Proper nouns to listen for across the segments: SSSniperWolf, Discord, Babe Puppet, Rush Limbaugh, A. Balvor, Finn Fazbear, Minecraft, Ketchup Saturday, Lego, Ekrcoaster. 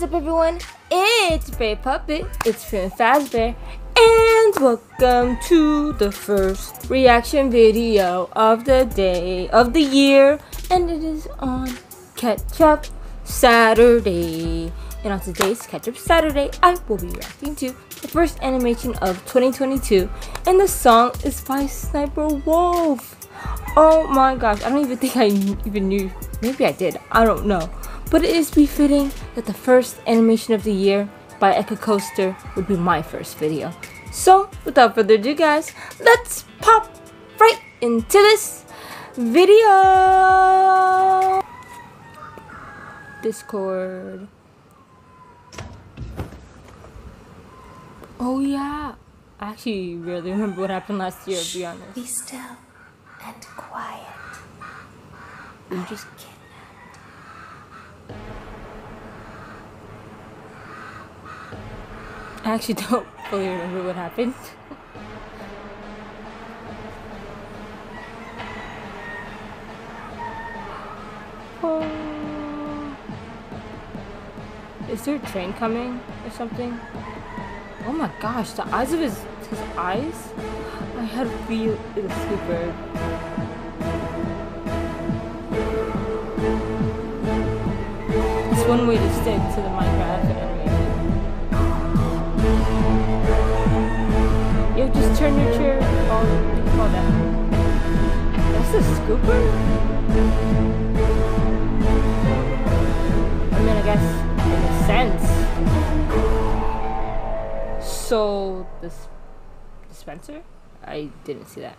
What's up, everyone? It's Babe Puppet, it's Finn Fazbear, and welcome to the first reaction video of the day, of the year, and it is on Ketchup Saturday. And on today's Ketchup Saturday, I will be reacting to the first animation of 2022, and the song is by SSSniperWolf. Oh my gosh, I don't even think I even knew. Maybe I did, I don't know. But it is befitting that the first animation of the year by Ekrcoaster would be my first video. So without further ado, guys, let's pop right into this video. Discord. Oh yeah, I actually really remember what happened last year. Shh, to be honest. Be still and quiet. I'm just kidding. I actually don't fully remember what happened. Oh. Is there a train coming or something? Oh my gosh, the eyes of his eyes? I had a real little sleeper. It's one way to stick to the Minecraft area. You just turn your chair all down. That's a scooper? I mean, I guess in a sense. So, this dispenser? I didn't see that.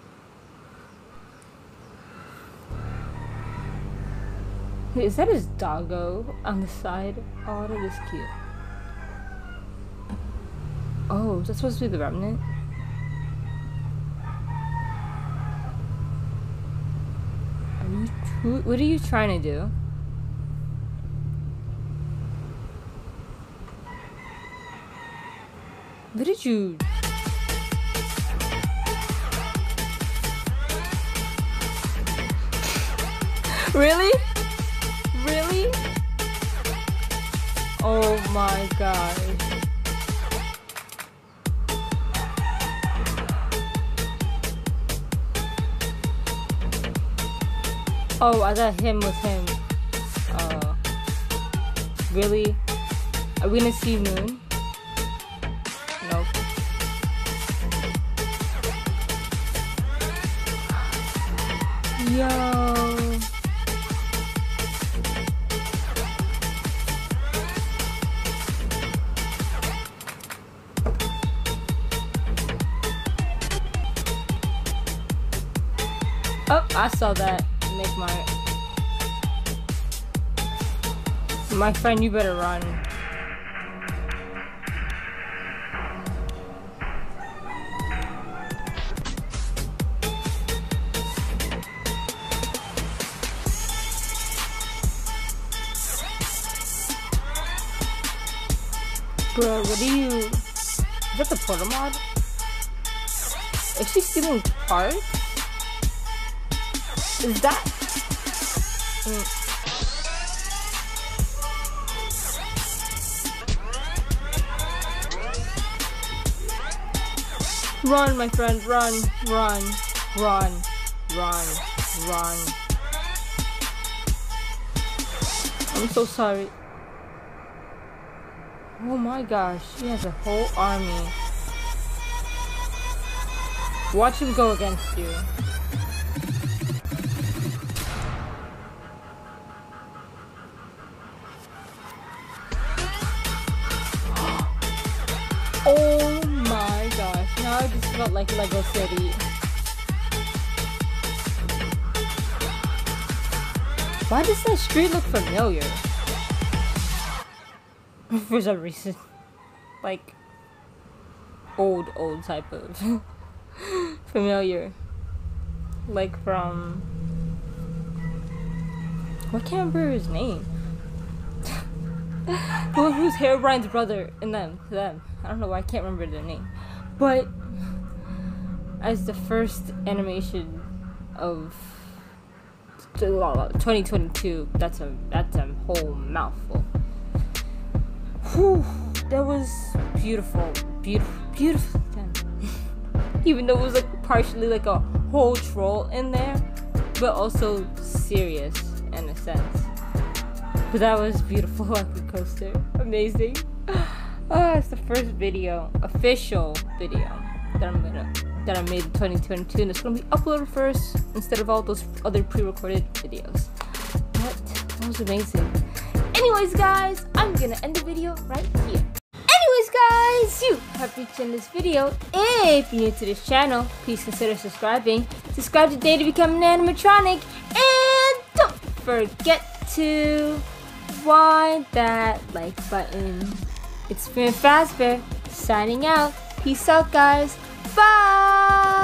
Wait, is that his doggo on the side? Oh, that is cute. Oh, is that supposed to be the remnant? What are you trying to do? What did you... Really? Really? Oh my God. Oh, I thought him was him. Really? Are we gonna see Moon? Nope. Yo. Oh, I saw that. Make my friend, you better run. Bro, what do you... Is that the portal mod? Is she stealing parts? Is that? Run, my friend, run, run, run, run, run. I'm so sorry. Oh my gosh, she has a whole army. Watch him go against you. Oh my gosh, now I just felt like Lego City. Why does that street look familiar? For some reason. Like, old type of familiar. Like from... I can't remember his name. Who's Hairbrine's brother in them? I don't know why I can't remember their name. But as the first animation of 2022, that's a whole mouthful. Whew, that was beautiful. Beautiful. Even though it was like partially like a whole troll in there, but also serious in a sense. But that was beautiful, Ekrcoaster. Amazing. Oh, it's the first video, official video that I made in 2022, and it's gonna be uploaded first instead of all those other pre-recorded videos. But that was amazing. Anyways, guys, I'm gonna end the video right here. Guys, you have reached in this video. If you're new to this channel, please consider subscribing. Subscribe today to become an animatronic, and don't forget to wind that like button. It's Finn Fazbear signing out. Peace out, guys. Bye.